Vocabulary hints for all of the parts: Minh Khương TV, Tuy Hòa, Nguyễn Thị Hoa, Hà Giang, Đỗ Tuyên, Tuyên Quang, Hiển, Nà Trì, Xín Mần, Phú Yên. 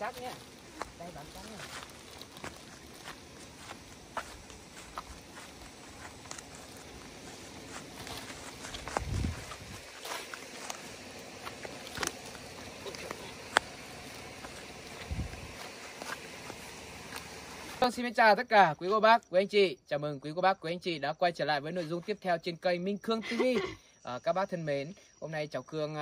sát nha. Đây bạn trắng nha. Xin chào tất cả quý cô bác, quý anh chị. Chào mừng quý cô bác, quý anh chị đã quay trở lại với nội dung tiếp theo trên kênh Minh Khương TV. Các bác thân mến, hôm nay cháu Khương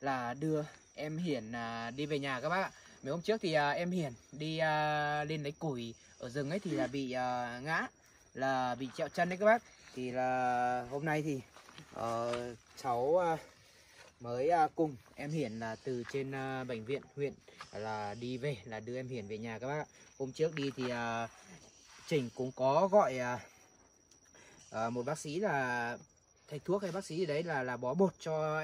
là đưa em Hiển đi về nhà các bác ạ. Mấy hôm trước thì em Hiển đi lên lấy củi ở rừng ấy thì là bị ngã, là bị trẹo chân đấy các bác. Thì là hôm nay thì cháu mới cùng em Hiển là từ trên bệnh viện huyện là đi về, là đưa em Hiển về nhà các bác ạ. Hôm trước đi thì Trình cũng có gọi một bác sĩ là thầy thuốc hay bác sĩ gì đấy là bó bột cho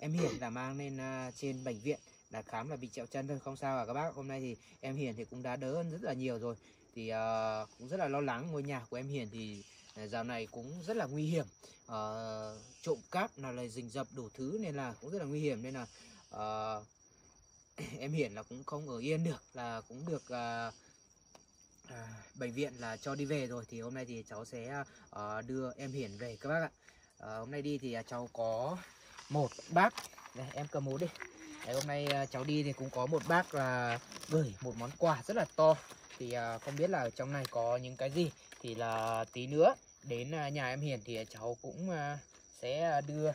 em Hiển là mang lên trên bệnh viện là khám là bị trẹo chân thôi, không sao cả các bác. Hôm nay thì em Hiển thì cũng đã đỡ hơn rất là nhiều rồi. Thì cũng rất là lo lắng, ngôi nhà của em Hiển thì dạo này cũng rất là nguy hiểm, trộm cắp là lời rình rập đủ thứ nên là cũng rất là nguy hiểm, nên là em Hiển là cũng không ở yên được, là cũng được bệnh viện là cho đi về rồi. Thì hôm nay thì cháu sẽ đưa em Hiển về các bác ạ. Hôm nay đi thì cháu có một bác đây, em cầm mũ đi. Đấy, hôm nay cháu đi thì cũng có một bác là gửi một món quà rất là to. Thì không biết là ở trong này có những cái gì. Thì là tí nữa đến nhà em Hiển thì cháu cũng sẽ đưa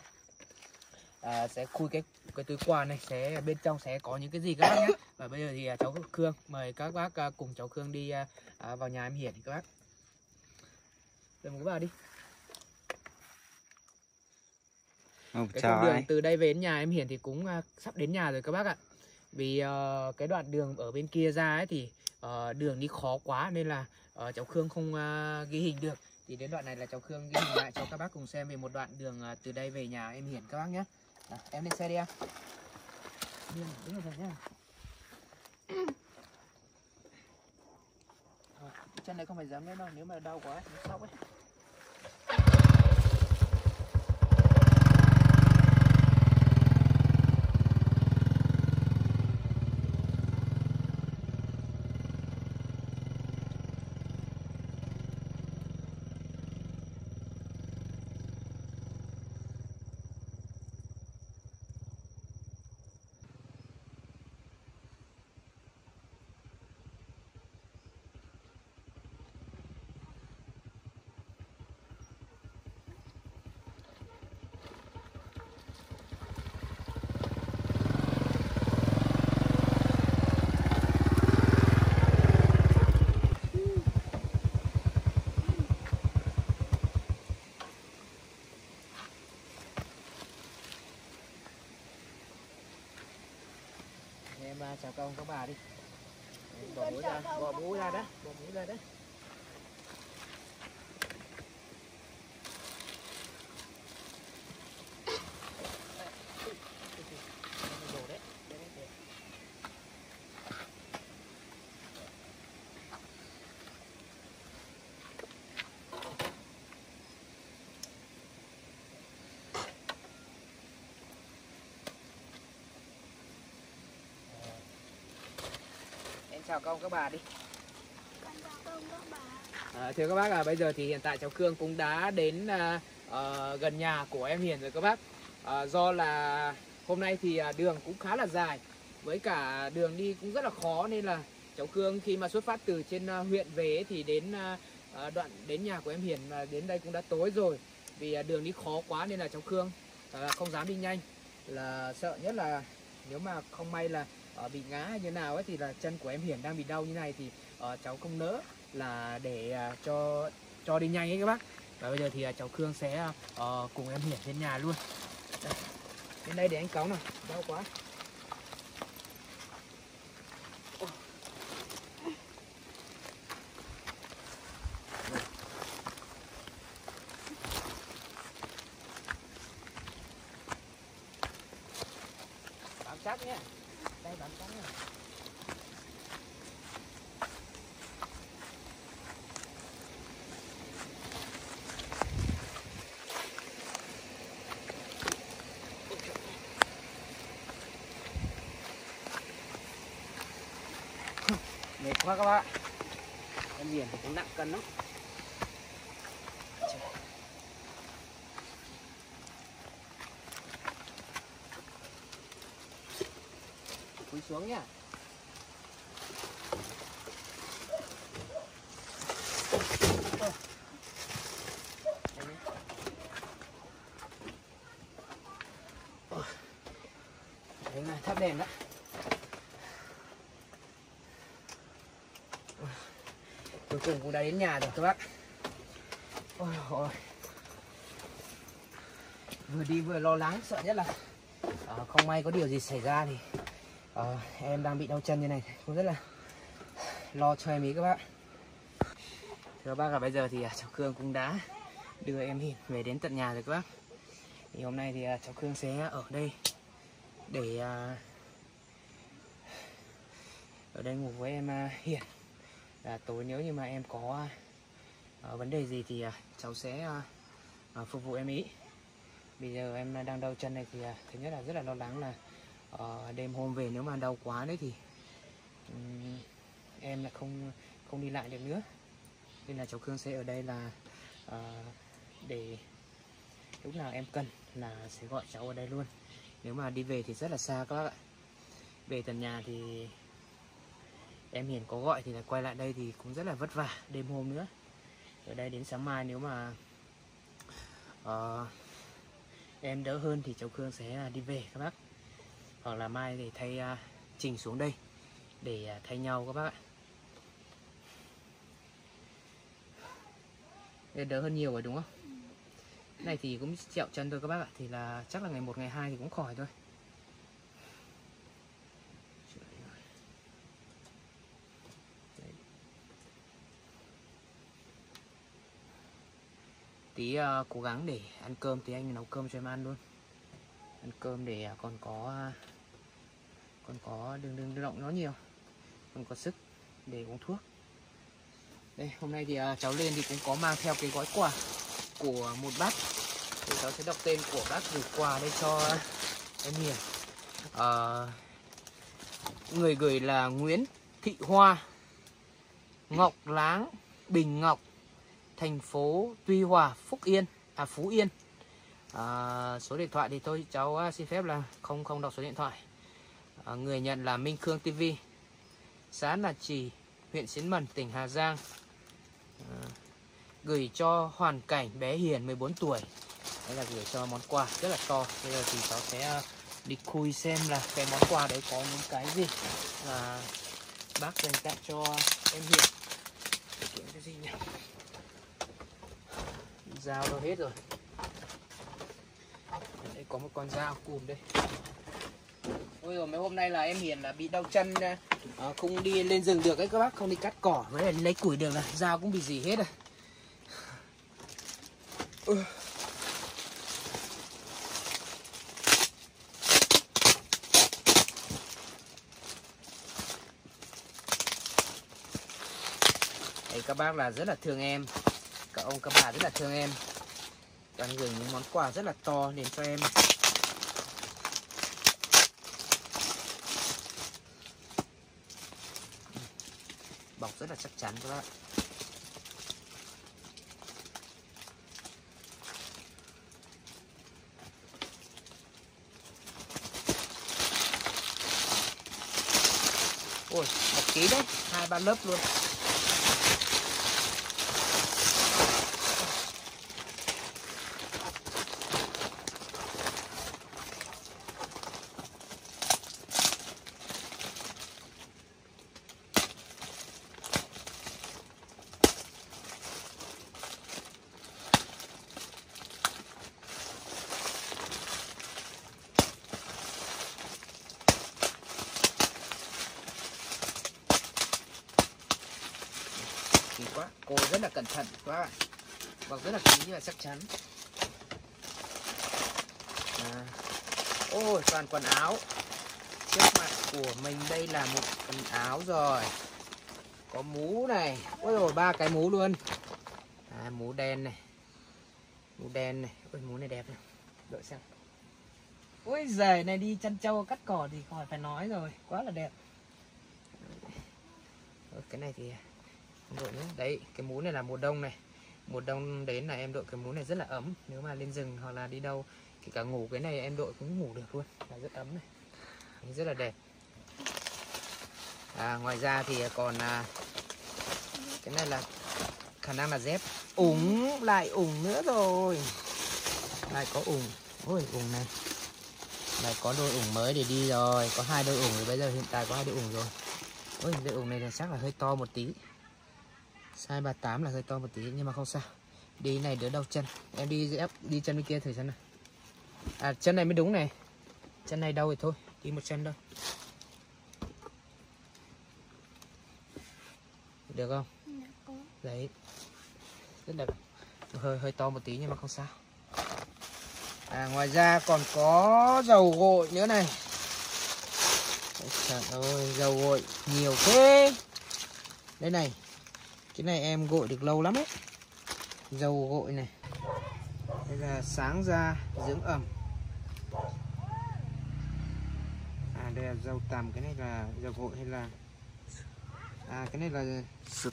sẽ khui cái túi quà này, sẽ bên trong sẽ có những cái gì các bác nhé. Và bây giờ thì cháu Khương mời các bác cùng cháu Khương đi vào nhà em Hiển các bác. Rồi mời các bác đi. Cái con đường từ đây về đến nhà em Hiển thì cũng sắp đến nhà rồi các bác ạ. Vì cái đoạn đường ở bên kia ra ấy thì đường đi khó quá nên là cháu Khương không ghi hình được. Thì đến đoạn này là cháu Khương ghi hình lại cho các bác cùng xem về một đoạn đường từ đây về nhà em Hiển các bác nhé. À, em lên xe đi em. Đúng rồi nhá. Chân này không phải dám lên đâu, nếu mà đau quá ấy, nó sóc ấy. Chào các ông các bà đi. Bỏ bú ra, bỏ bú ra đó, bỏ bú ra đó. Chào các ông các bà đi. Thưa các bác, bây giờ thì hiện tại cháu Khương cũng đã đến gần nhà của em Hiển rồi các bác. Do là hôm nay thì đường cũng khá là dài, với cả đường đi cũng rất là khó, nên là cháu Khương khi mà xuất phát từ trên huyện về thì đến đoạn đến nhà của em Hiển đến đây cũng đã tối rồi. Vì đường đi khó quá nên là cháu Khương không dám đi nhanh, là sợ nhất là nếu mà không may là bị ngã hay như nào ấy thì là chân của em Hiển đang bị đau như này thì cháu không nỡ là để cho đi nhanh ấy các bác. Và bây giờ thì cháu Khương sẽ cùng em Hiển đến nhà luôn. Đây, đến đây để anh cáu nào, đau quá. Bám sát nhé. Đây bạn trắng này. Mệt quá các bạn. Con Hiển thì cũng nặng cân lắm. Cúi xuống nhá. Đấy này, thắp đèn đó. Cuối cùng cũng đã đến nhà rồi các bác. Ôi ôi, vừa đi vừa lo lắng, sợ nhất là không may có điều gì xảy ra thì em đang bị đau chân như này, cũng rất là lo cho em ý các bác. Thưa bác, và bây giờ thì cháu Cương cũng đã đưa em Hiển về đến tận nhà rồi các bác. Thì hôm nay thì cháu Cương sẽ ở đây để ở đây ngủ với em Hiển. Là tối nếu như mà em có vấn đề gì thì cháu sẽ phục vụ em ý. Bây giờ em đang đau chân này thì thứ nhất là rất là lo lắng là đêm hôm về nếu mà đau quá đấy thì em là không đi lại được nữa, nên là cháu Cương sẽ ở đây là để lúc nào em cần là sẽ gọi cháu ở đây luôn. Nếu mà đi về thì rất là xa các bác ạ. Về tận nhà thì em Hiển có gọi thì là quay lại đây thì cũng rất là vất vả đêm hôm nữa. Ở đây đến sáng mai nếu mà em đỡ hơn thì cháu Cương sẽ đi về các bác. Hoặc là mai thì thay Trình xuống đây để thay nhau các bác ạ. Để đỡ hơn nhiều rồi đúng không? Cái này thì cũng trẹo chân thôi các bác ạ. Thì là chắc là ngày 1, ngày 2 thì cũng khỏi thôi. Tí cố gắng để ăn cơm thì anh nấu cơm cho em ăn luôn. Ăn cơm để còn có đừng động nó nhiều, còn có sức để uống thuốc. Đây, hôm nay thì cháu lên thì cũng có mang theo cái gói quà của một bác, thì cháu sẽ đọc tên của bác gửi quà đây cho em Hiển. Người gửi là Nguyễn Thị Hoa, Ngọc Láng, Bình Ngọc, thành phố Tuy Hòa, Phú Yên. Số điện thoại thì thôi cháu xin phép là không đọc số điện thoại. Người nhận là Minh Khương TV, xã Nà Trì, huyện Xín Mần, tỉnh Hà Giang. Gửi cho hoàn cảnh bé Hiển 14 tuổi. Đấy là gửi cho món quà rất là to. Bây giờ thì cháu sẽ đi khui xem là cái món quà đấy có những cái gì là bác dành tặng cho em Hiển. Cái gì nhỉ? Dao đâu hết rồi. Đây có một con dao cùm đây. Ôi rồi, mấy hôm nay là em Hiển là bị đau chân, không đi lên rừng được ấy các bác, không đi cắt cỏ với lại lấy củi được, là dao cũng bị gì hết rồi. Đấy, các bác là rất là thương em, các ông các bà rất là thương em, toàn gửi những món quà rất là to đến cho em. Bọc rất là chắc chắn các bạn. Ôi, bọc ký đấy, 2-3 lớp luôn. Quá, cô rất là cẩn thận quá, và rất là kỹ và chắc chắn. Ôi, toàn quần áo. Trước mặt của mình đây là một quần áo rồi. Có mũ này, ôi rồi 3 cái mũ luôn. Mũ đen này, ôi mũ này đẹp này, đợi xem. Ôi giời này, đi chăn trâu cắt cỏ thì khỏi phải nói rồi, quá là đẹp. Cái này thì không đội nữa. Đấy, cái mũ này là mùa đông này. Mùa đông đến là em đội cái mũ này rất là ấm. Nếu mà lên rừng hoặc là đi đâu, kể cả ngủ cái này em đội cũng ngủ được luôn, là rất ấm này. Rất là đẹp. Ngoài ra thì còn cái này là khả năng là dép ủng, lại ủng nữa rồi. Lại có ủng. Ôi ủng này. Lại có đôi ủng mới để đi rồi. Có hai đôi ủng rồi, bây giờ hiện tại có hai đôi ủng rồi. Ôi đôi ủng này thì chắc là hơi to một tí. Size 38 là hơi to một tí nhưng mà không sao. Đi này đỡ đau chân. Em đi chân bên kia thử xem nào. À chân này mới đúng này. Chân này đau thì thôi, đi một chân đâu. Được không? Đấy. Rất đẹp. Hơi to một tí nhưng mà không sao. Ngoài ra còn có dầu gội nữa này. Trời ơi, dầu gội nhiều thế. Đây này. Cái này em gội được lâu lắm ấy. Dầu gội này. Đây là sáng da dưỡng ẩm. Đây là dầu tằm, cái này là dầu gội hay là cái này là sữa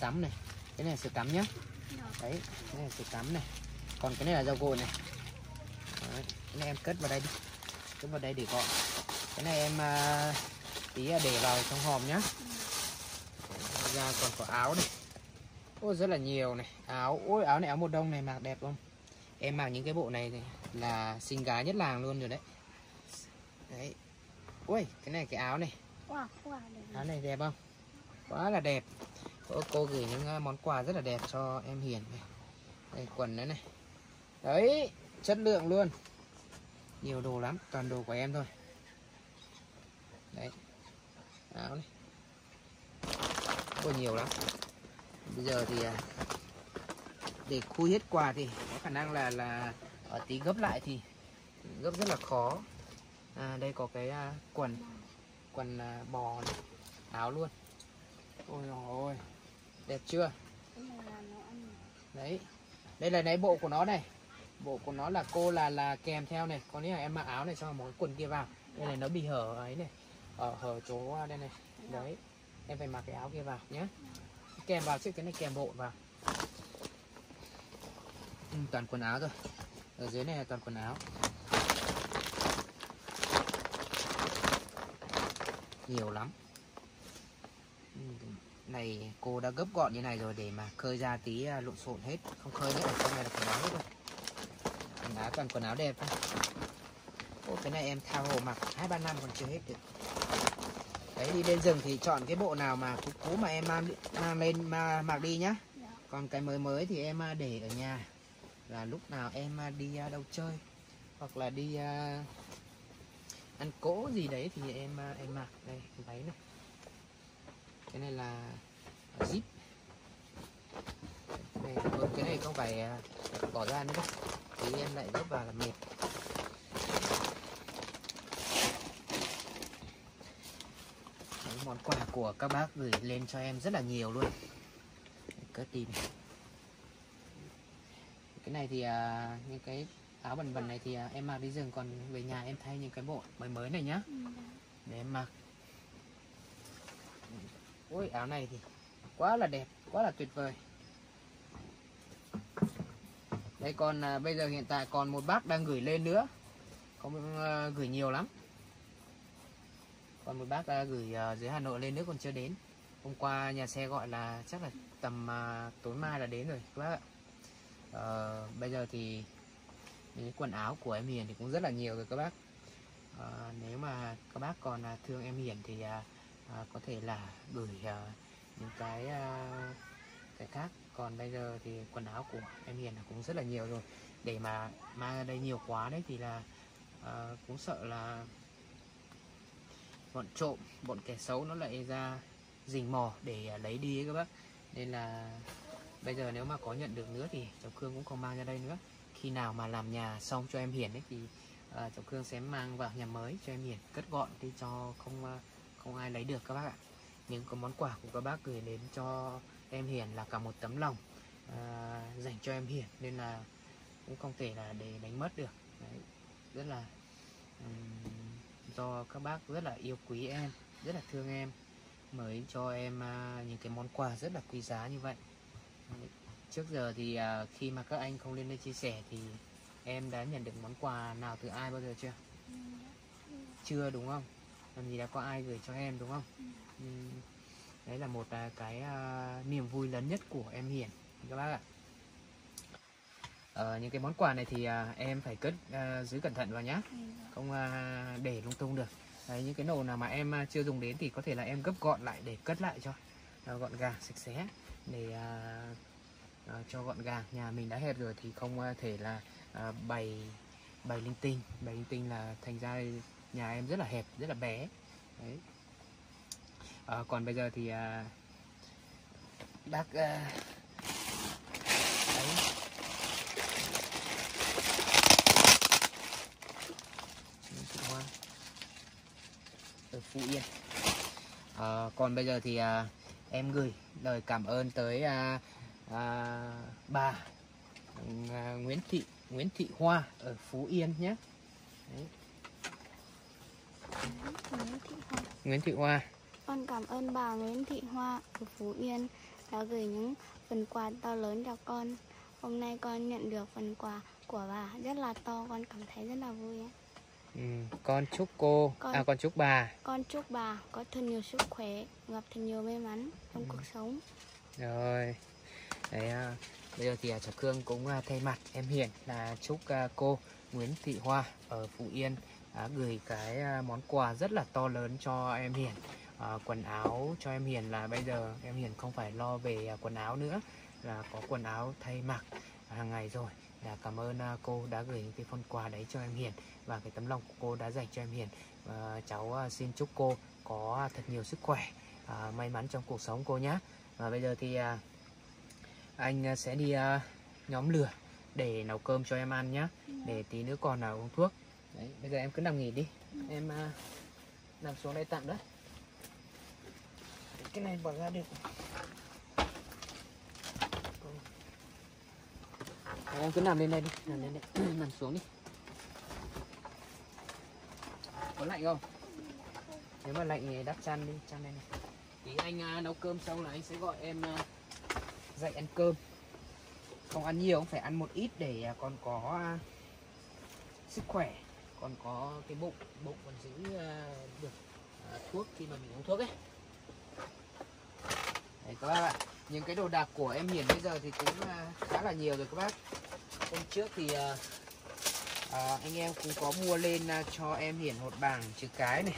tắm này. Cái này là sữa tắm nhá. Đấy, cái này là sữa tắm này. Còn cái này là dầu gội này. Đấy, cái này em cất vào đây đi. Cất vào đây để gọn. Cái này em tí để vào trong hòm nhá. Ra còn có áo này. Ôi rất là nhiều này, áo. Ôi áo này áo mùa đông này mặc đẹp không? Em mặc những cái bộ này thì là xinh gái nhất làng luôn rồi đấy. Đấy. Ui, cái này cái áo này. Áo này đẹp không? Quá là đẹp. Cô gửi những món quà rất là đẹp cho em Hiển này. Đây quần nữa này. Đấy, chất lượng luôn. Nhiều đồ lắm, toàn đồ của em thôi. Đấy. Áo này. Ôi nhiều lắm. Bây giờ thì để khui hết quà thì có khả năng là ở tí gấp lại thì gấp rất là khó. Đây có cái quần bò này. Áo luôn. Ôi dồi ôi. Đẹp chưa? Đấy. Đây là nãy bộ của nó này. Bộ của nó là cô là kèm theo này. Có nghĩa là em mặc áo này xong một cái quần kia vào. Đây này nó bị hở ấy này. Hở chỗ đây này. Đấy. Em phải mặc cái áo kia vào nhé. Kèm vào chứ, cái này kèm bộ vào. Toàn quần áo rồi. Ở dưới này là toàn quần áo. Nhiều lắm. Này cô đã gấp gọn như này rồi để mà khơi ra tí lộn xộn hết. Không khơi hết, cái này là quần áo hết rồi. Quần áo toàn quần áo đẹp thôi. Ô, cái này em tha hồ mặc 2-3 năm còn chưa hết được. Đấy, đi lên rừng thì chọn cái bộ nào mà cũ mà em mang lên mà mặc đi nhá. Còn cái mới thì em để ở nhà. Là lúc nào em đi đâu chơi hoặc là đi ăn cỗ gì đấy thì em mặc. Đây váy này. Cái này là zip. Cái này không phải bỏ ra nữa thì em lại vứt vào là mệt. Đấy, món quà của các bác gửi lên cho em rất là nhiều luôn. Cất đi này. Cái này thì những cái áo bẩn bẩn này thì em mặc đi rừng, còn về nhà em thay những cái bộ mới này nhá. Để em mặc. Ôi áo này thì quá là đẹp, quá là tuyệt vời. Đây còn bây giờ hiện tại còn một bác đang gửi lên nữa. Không gửi nhiều lắm. Còn một bác gửi dưới Hà Nội lên nữa còn chưa đến. Hôm qua nhà xe gọi là chắc là tầm tối mai là đến rồi các bác ạ. Bây giờ thì những quần áo của em Hiển thì cũng rất là nhiều rồi các bác. Nếu mà các bác còn thương em Hiển thì có thể là gửi những cái khác. Còn bây giờ thì quần áo của em Hiển cũng rất là nhiều rồi. Để mà mang ra đây nhiều quá đấy thì là cũng sợ là bọn trộm, bọn kẻ xấu nó lại ra rình mò để lấy đi ấy các bác. Nên là bây giờ nếu mà có nhận được nữa thì cháu Khương cũng không mang ra đây nữa. Khi nào mà làm nhà xong cho em Hiển ấy thì cháu Khương sẽ mang vào nhà mới cho em Hiển, cất gọn đi cho không ai lấy được các bác ạ. Những cái món quà của các bác gửi đến cho em Hiển là cả một tấm lòng dành cho em Hiển, nên là cũng không thể là để đánh mất được. Đấy, rất là do các bác rất là yêu quý em, rất là thương em. mới cho em những cái món quà rất là quý giá như vậy. Trước giờ thì khi mà các anh không lên đây chia sẻ thì em đã nhận được món quà nào từ ai bao giờ chưa? Chưa đúng không? Làm gì đã có ai gửi cho em đúng không? Đấy là một cái niềm vui lớn nhất của em Hiển các bác ạ. Những cái món quà này thì em phải cất giữ cẩn thận vào nhá, không để lung tung được. Đấy, những cái nồi nào mà em chưa dùng đến thì có thể là em gấp gọn lại để cất lại cho gọn gàng sạch sẽ, để cho gọn gàng. Nhà mình đã hẹp rồi thì không thể là bày linh tinh, là thành ra nhà em rất là hẹp, rất là bé. Đấy. Còn bây giờ thì bác ở Phú Yên. Còn bây giờ thì em gửi lời cảm ơn tới bà Nguyễn Thị Hoa ở Phú Yên nhé. Đấy. Nguyễn Thị Hoa. Con cảm ơn bà Nguyễn Thị Hoa ở Phú Yên đã gửi những phần quà to lớn cho con. Hôm nay con nhận được phần quà của bà rất là to, con cảm thấy rất là vui. Con chúc cô, con chúc bà có thật nhiều sức khỏe, gặp thật nhiều may mắn trong cuộc sống. Rồi. Đấy, bây giờ thì Trà Khương cũng thay mặt em Hiển là chúc cô Nguyễn Thị Hoa ở Phú Yên gửi cái món quà rất là to lớn cho em Hiển. Quần áo cho em Hiển là bây giờ em Hiển không phải lo về quần áo nữa, là có quần áo thay mặc hàng ngày rồi. Đã cảm ơn cô đã gửi những cái phần quà đấy cho em Hiển, và cái tấm lòng của cô đã dành cho em Hiển. Cháu xin chúc cô có thật nhiều sức khỏe, may mắn trong cuộc sống cô nhé. Và bây giờ thì anh sẽ đi nhóm lửa để nấu cơm cho em ăn nhé, để tí nữa còn uống thuốc. Đấy, bây giờ em cứ nằm nghỉ đi, em nằm xuống đây tạm đó. Cái này bỏ ra được. Em cứ nằm lên đây đi, nằm lên đây, nằm xuống đi. Có lạnh không? Nếu mà lạnh thì đắp chăn đi, chăn đây này. Tí anh nấu cơm xong là anh sẽ gọi em dậy ăn cơm. Không ăn nhiều, phải ăn một ít để còn có sức khỏe, còn có cái bụng còn giữ được thuốc khi mà mình uống thuốc ấy. Đấy các bác ạ, những cái đồ đạc của em Hiển bây giờ thì cũng khá là nhiều rồi các bác. Hôm trước thì anh em cũng có mua lên cho em Hiển hột bàng chữ cái này.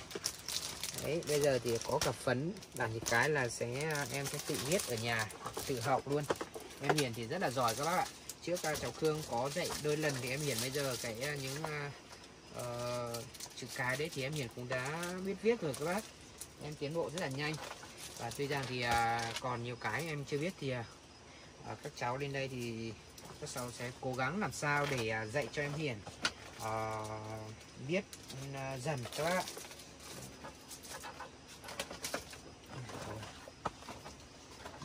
Đấy, bây giờ thì có cả phấn làm chữ cái là em sẽ tự viết ở nhà, tự học luôn. Em Hiển thì rất là giỏi các bác ạ. Trước cháu Khương có dạy đôi lần thì em Hiển bây giờ cái những chữ cái đấy thì em Hiển cũng đã biết viết rồi các bác. Em tiến bộ rất là nhanh. Và tuy rằng thì còn nhiều cái em chưa biết thì các cháu lên đây thì các cháu sẽ cố gắng làm sao để dạy cho em Hiển biết dần các bác ạ.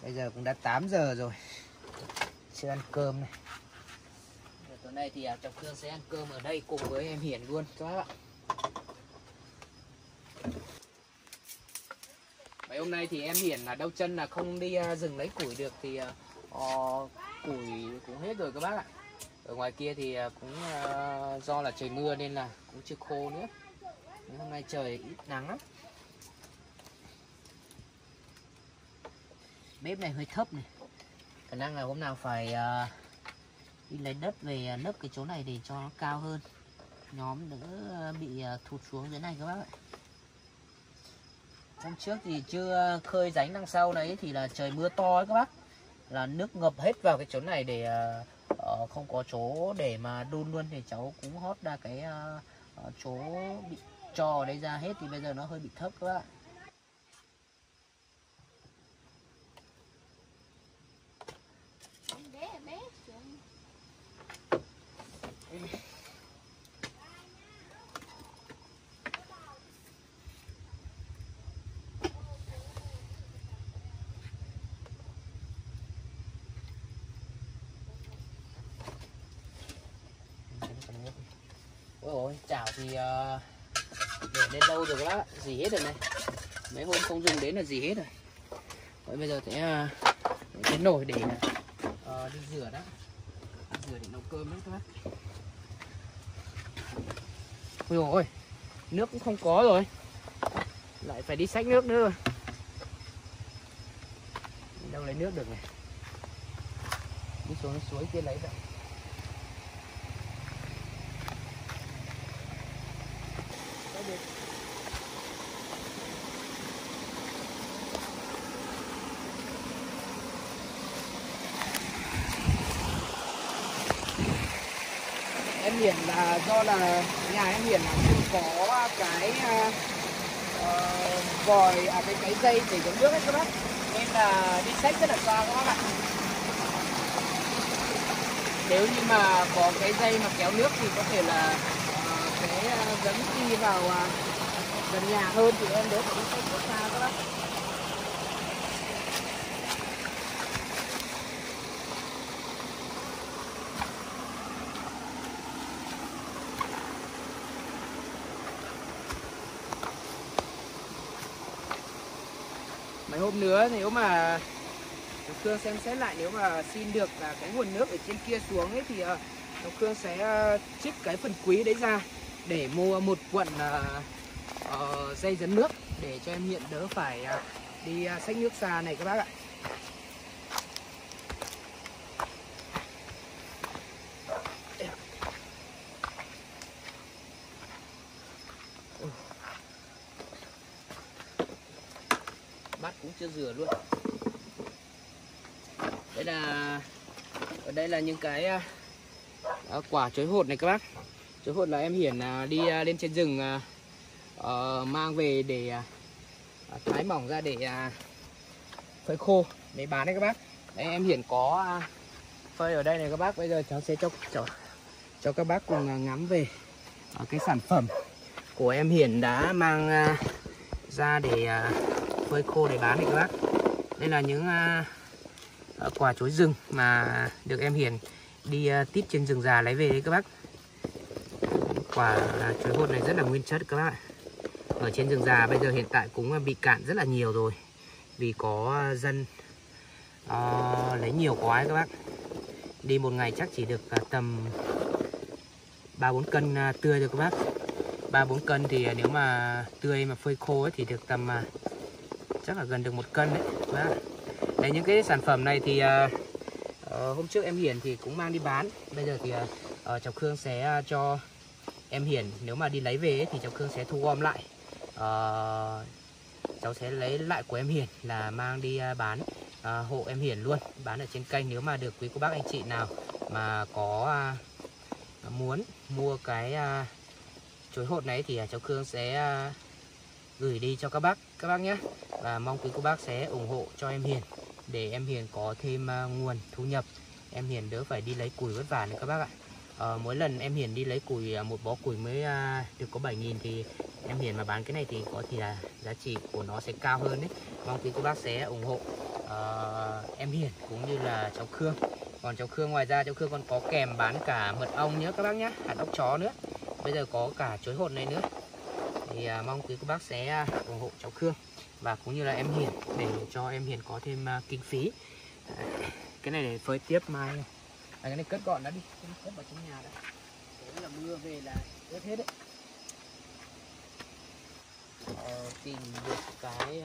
Bây giờ cũng đã 8 giờ rồi, chưa ăn cơm này. Tối nay thì cháu Khương sẽ ăn cơm ở đây cùng với em Hiển luôn các bác ạ. Hôm nay thì em Hiển là đau chân, là không đi rừng lấy củi được thì củi cũng hết rồi các bác ạ. Ở ngoài kia thì cũng do là trời mưa nên là cũng chưa khô nữa. Hôm nay trời ít nắng lắm. Bếp này hơi thấp này, khả năng là hôm nào phải đi lấy đất về nấp cái chỗ này để cho nó cao hơn, nhóm đỡ bị thụt xuống dưới này các bác ạ. Hôm trước thì chưa khơi rãnh đằng sau đấy thì là trời mưa to ấy các bác, là nước ngập hết vào cái chỗ này để không có chỗ để mà đun luôn, thì cháu cũng hót ra cái chỗ bị trò đấy ra hết, thì bây giờ nó hơi bị thấp các bác. Ôi chảo thì để lên đâu rồi các bác, dỉ hết rồi này. mấy hôm không dùng đến là gì hết rồi. Vậy bây giờ sẽ cái nồi để đi rửa đó, rửa để nấu cơm đấy các bác. Ôi dồi ôi, nước cũng không có rồi, lại phải đi xách nước nữa rồi. Đâu lấy nước được này, đi xuống suối kia lấy vậy. Em Hiển là do là nhà em Hiển là không có cái vòi cái dây để chống nước ấy các bác, nên là đi xách rất là xa các bạn. Nếu như mà có cái dây mà kéo nước thì có thể là cái dẫn đi vào gần nhà hơn thì em đỡ phải đi xách rất xa các bác. Hôm nữa nếu mà Khương xem xét lại, nếu mà xin được là cái nguồn nước ở trên kia xuống ấy thì Khương sẽ trích cái phần quý đấy ra để mua một quận dây dẫn nước để cho em Hiển đỡ phải đi xách nước xa này các bác ạ. Chưa rửa luôn. Đây là ở đây là những cái quả chuối hột này các bác. Chuối hột là em Hiển đi lên trên rừng mang về để thái mỏng ra để phơi khô để bán đấy các bác. Đây, em Hiển có phơi ở đây này các bác. Bây giờ cháu sẽ cho các bác cùng ngắm về cái sản phẩm của em Hiển đã mang ra để phơi khô để bán này các bác. Đây là những quả chuối rừng mà được em Hiển đi tít trên rừng già lấy về đấy các bác. Quả chuối hột này rất là nguyên chất các bác ạ. Ở trên rừng già bây giờ hiện tại cũng bị cạn rất là nhiều rồi, vì có dân lấy nhiều quá các bác. Đi một ngày chắc chỉ được tầm 3-4 cân tươi thôi các bác. 3-4 cân thì nếu mà tươi mà phơi khô ấy thì được tầm chắc là gần được 1 cân đấy. Đấy, những cái sản phẩm này thì hôm trước em Hiển thì cũng mang đi bán. Bây giờ thì cháu Khương sẽ cho em Hiển, nếu mà đi lấy về ấy, thì cháu Khương sẽ thu gom lại. Cháu sẽ lấy lại của em Hiển là mang đi bán hộ em Hiển luôn, bán ở trên kênh. Nếu mà được quý cô bác anh chị nào mà có muốn mua cái chuối hột này thì cháu Khương sẽ gửi đi cho các bác nhé. Và mong quý cô bác sẽ ủng hộ cho em Hiển để em Hiển có thêm nguồn thu nhập, em Hiển đỡ phải đi lấy củi vất vả nữa các bác ạ. Mỗi lần em Hiển đi lấy củi, một bó củi mới được có 7.000, thì em Hiển mà bán cái này thì có thể là giá trị của nó sẽ cao hơn đấy. Mong quý cô bác sẽ ủng hộ em Hiển cũng như là cháu Khương. Còn cháu Khương, ngoài ra cháu Khương còn có kèm bán cả mật ong nhé các bác nhé, hạt ốc chó nữa, bây giờ có cả chuối hột này nữa. Thì mong quý cô bác sẽ ủng hộ cháu Khương và cũng như là em Hiển để cho em Hiển có thêm kinh phí. Cái này để phơi tiếp mai. Cái này cất gọn đã đi, cất vào trong nhà đã. Đấy là mưa về là ướt hết đấy. Tìm được cái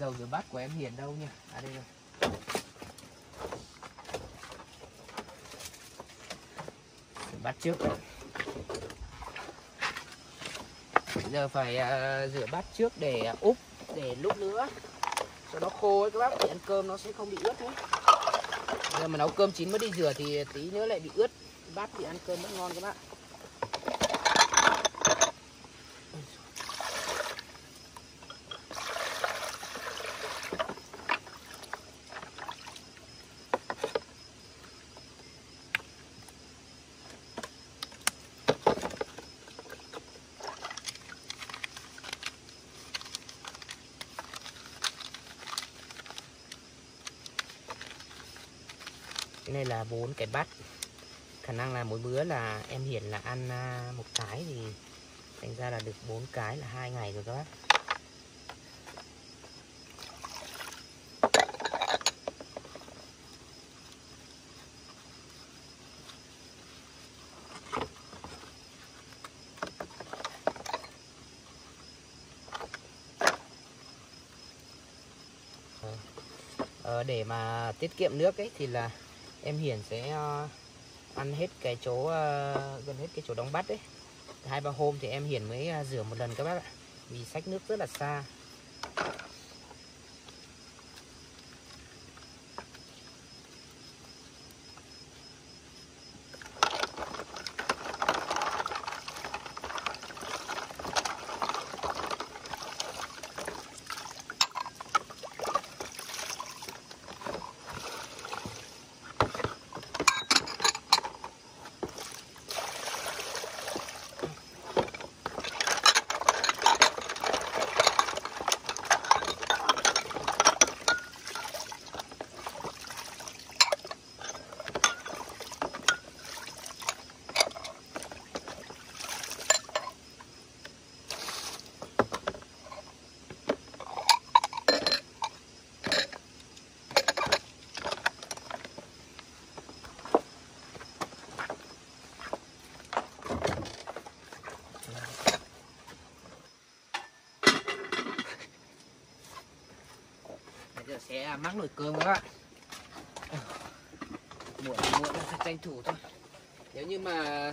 dầu rửa bát của em Hiển đâu nhỉ? À đây rồi. Bát trước. Giờ phải rửa bát trước để úp để lúc nữa cho nó khô ấy các bác, thì ăn cơm nó sẽ không bị ướt nữa. Giờ mà nấu cơm chín mới đi rửa thì tí nữa lại bị ướt bát thì ăn cơm vẫn ngon các bác. Đây là 4 cái bát, khả năng là mỗi bữa là em Hiển là ăn một cái, thì thành ra là được 4 cái là 2 ngày rồi các bác. Để mà tiết kiệm nước ấy thì là em Hiển sẽ ăn hết cái chỗ gần hết cái chỗ đóng bắt đấy, 2-3 hôm thì em Hiển mới rửa một lần các bác ạ, vì xách nước rất là xa. Sẽ mắc nồi cơm các bạn. Muộn sẽ tranh thủ thôi. Nếu như mà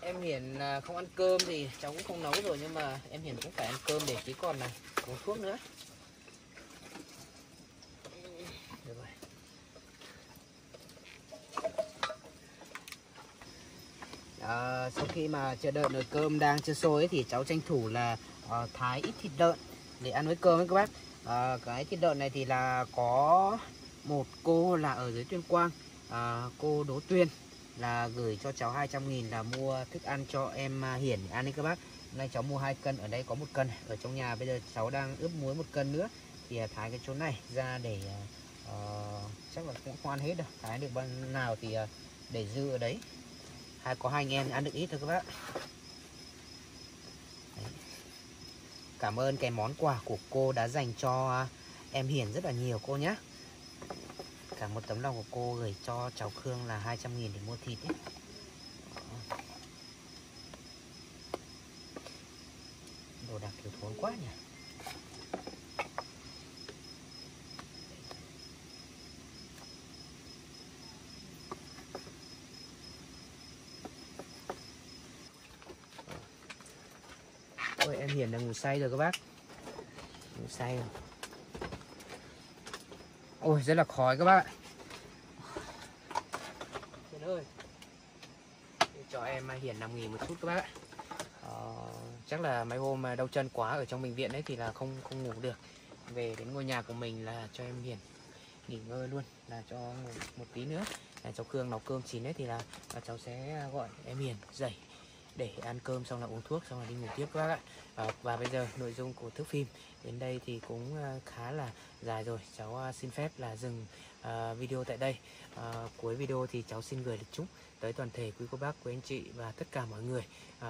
em Hiển không ăn cơm thì cháu cũng không nấu rồi, nhưng mà em Hiển cũng phải ăn cơm để tí còn này uống thuốc nữa. Được rồi. Sau khi mà chờ đợi nồi cơm đang chưa sôi ấy, thì cháu tranh thủ là thái ít thịt lợn để ăn với cơm ấy các bác. Cái thịt lợn này thì là có một cô là ở dưới Tuyên Quang, cô Đỗ Tuyên là gửi cho cháu 200.000 là mua thức ăn cho em Hiển ăn đấy các bác. Hôm nay cháu mua 2 cân, ở đây có 1 cân, ở trong nhà bây giờ cháu đang ướp muối 1 cân nữa, thì thái cái chỗ này ra để chắc là cũng khoan hết rồi, thái được bao nào thì để dư ở đấy. Hay có 2 anh em ăn được ít thôi các bác. Cảm ơn cái món quà của cô đã dành cho em Hiển rất là nhiều cô nhé. Cả 1 tấm lòng của cô gửi cho cháu Khương là 200.000 để mua thịt ấy. Đồ đạc thiếu thốn quá nhỉ. Ôi, em Hiển đang ngủ say rồi các bác. Ngủ say rồi. Ôi rất là khói các bác ạ. Trời ơi. Cho em Hiển nằm nghỉ một chút các bác ạ. Chắc là mấy hôm mà đau chân quá ở trong bệnh viện đấy thì là không ngủ được. Về đến ngôi nhà của mình là cho em Hiển nghỉ ngơi luôn, là cho ngủ một tí nữa. Là cháu Khương nấu cơm chín đấy thì là cháu sẽ gọi em Hiển dậy để ăn cơm xong là uống thuốc xong là đi ngủ tiếp các bác ạ. Và bây giờ nội dung của thước phim đến đây thì cũng khá là dài rồi. Cháu xin phép là dừng video tại đây. Cuối video thì cháu xin gửi lời chúc tới toàn thể quý cô bác, quý anh chị và tất cả mọi người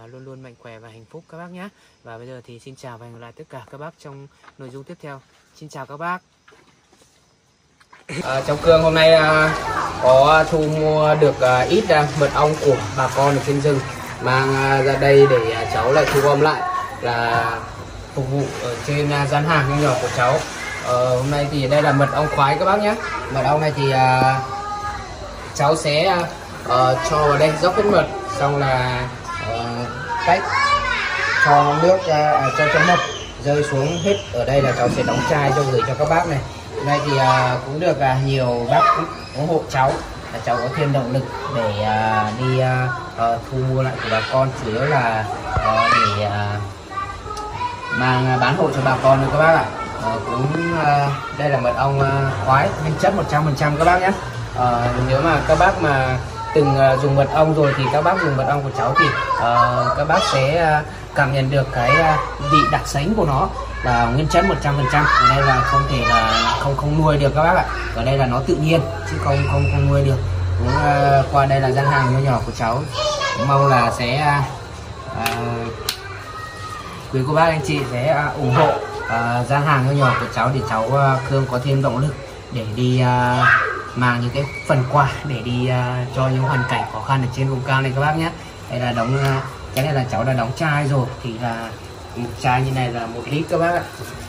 luôn luôn mạnh khỏe và hạnh phúc các bác nhé. Và bây giờ thì xin chào và hẹn gặp lại tất cả các bác trong nội dung tiếp theo. Xin chào các bác. Cháu Cương hôm nay có thu mua được ít mật ong của bà con ở trên rừng, mang ra đây để cháu lại thu gom lại là phục vụ ở trên gian hàng nho nhỏ của cháu. Hôm nay thì đây là mật ong khoái các bác nhé. Mật ong này thì cháu sẽ cho vào đây, dốc hết mật xong là tách cho nước cho mật rơi xuống hết ở đây là cháu sẽ đóng chai cho gửi cho các bác này. Hôm nay thì cũng được nhiều bác ủng hộ cháu, là cháu có thêm động lực để đi thu mua lại của bà con, chủ yếu là để mang bán hộ cho bà con nữa các bác ạ. Đây là mật ong khoái nguyên chất 100% các bác nhé. Nếu mà các bác mà từng dùng mật ong rồi thì các bác dùng mật ong của cháu thì các bác sẽ cảm nhận được cái vị đặc sánh của nó là nguyên chất 100%. Ở đây là không thể là không nuôi được các bác ạ. Ở đây là nó tự nhiên chứ không nuôi được. Cũng qua đây là gian hàng nho nhỏ của cháu, mong là sẽ quý cô bác anh chị sẽ ủng hộ gian hàng nho nhỏ của cháu để cháu Khương có thêm động lực để đi mang những cái phần quà để đi cho những hoàn cảnh khó khăn ở trên vùng cao này các bác nhé. Đây là cái này là cháu đã đóng chai rồi, thì là một chai như này là 1 lít các bác ạ.